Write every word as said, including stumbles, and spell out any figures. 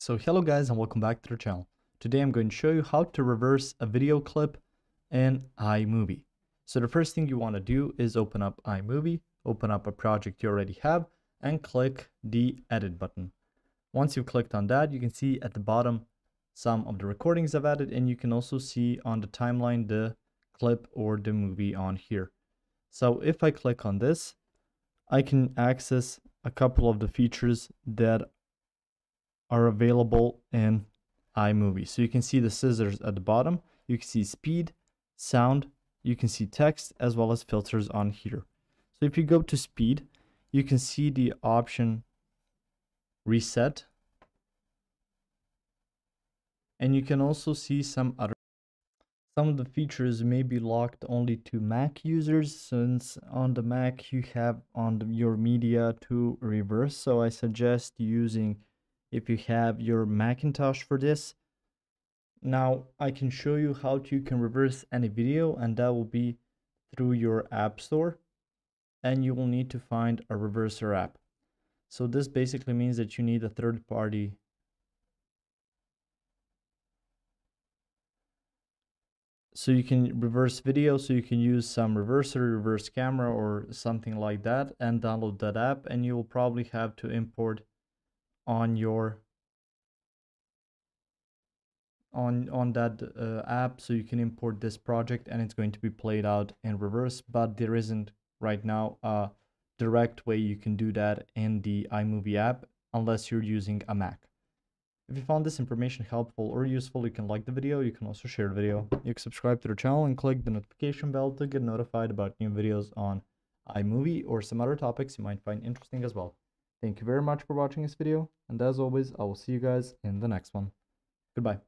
So hello guys and welcome back to the channel. Today I'm going to show you how to reverse a video clip in iMovie. So the first thing you want to do is open up iMovie, open up a project you already have, and click the edit button. Once you've clicked on that, you can see at the bottom some of the recordings I've added, and you can also see on the timeline the clip or the movie on here. So if I click on this, I can access a couple of the features that are available in iMovie. So you can see the scissors at the bottom, you can see speed, sound, you can see text, as well as filters on here. So if you go to speed, you can see the option reset, and you can also see some other some of the features may be locked only to Mac users, since on the Mac you have on the, your media to reverse. So I suggest using, if you have your Macintosh, for this. Now I can show you how to, you can reverse any video, and that will be through your App Store, and you will need to find a reverser app. So this basically means that you need a third party so you can reverse video, so you can use some reverser, reverse camera or something like that, and download that app, and you will probably have to import on your on on that uh, app, so you can import this project and it's going to be played out in reverse. But there isn't right now a direct way you can do that in the iMovie app unless you're using a Mac. If you found this information helpful or useful, you can like the video, you can also share the video, you can subscribe to the channel and click the notification bell to get notified about new videos on iMovie or some other topics you might find interesting as well. Thank you very much for watching this video, and as always, I will see you guys in the next one. Goodbye.